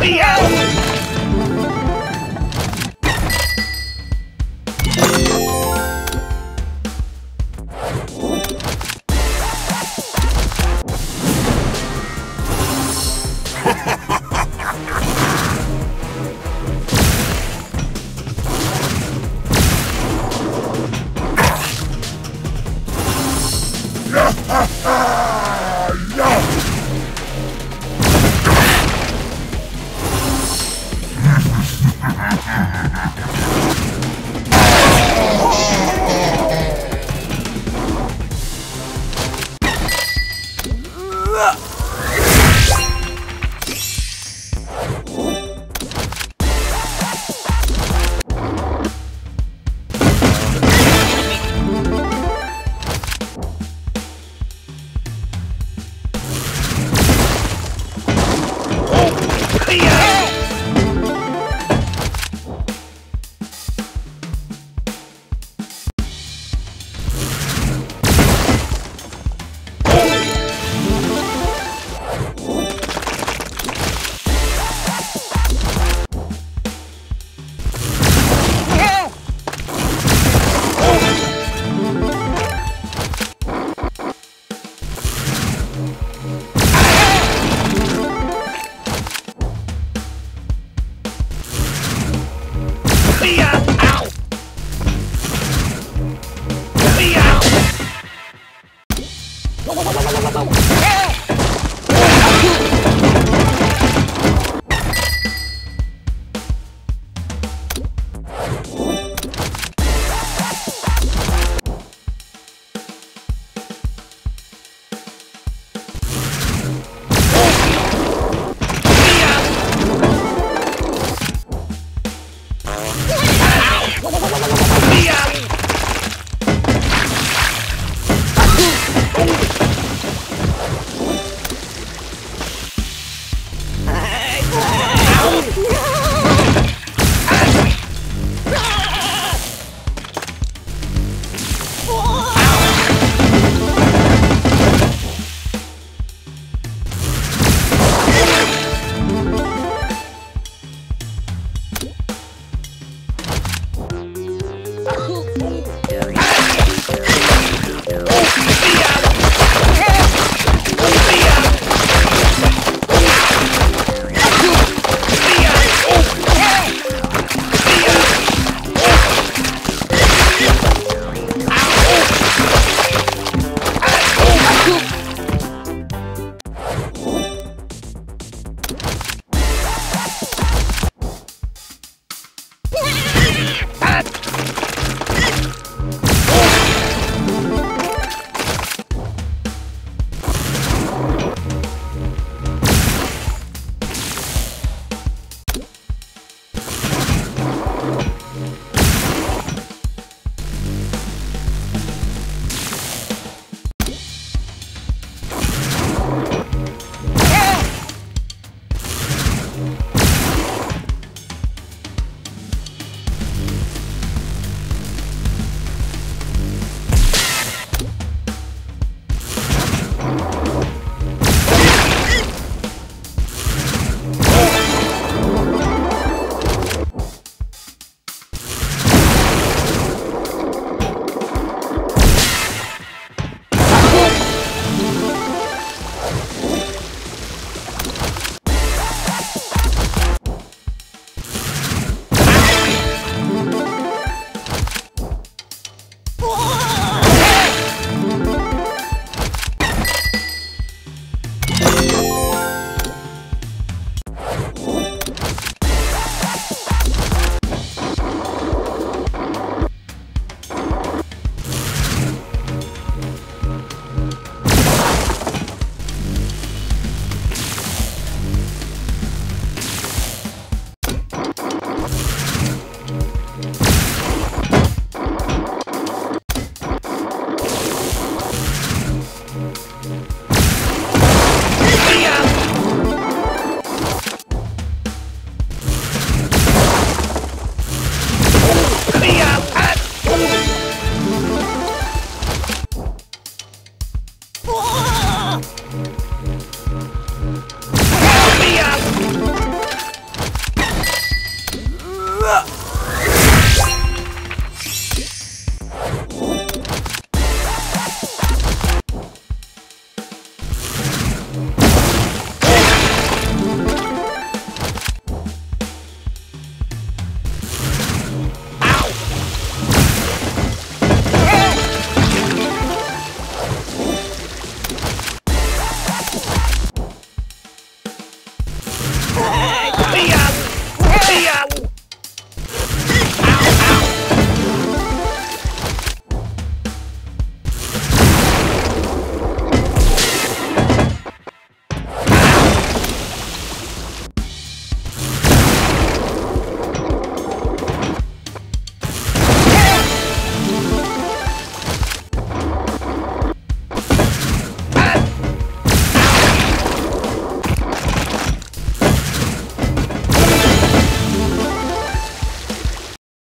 Yeah!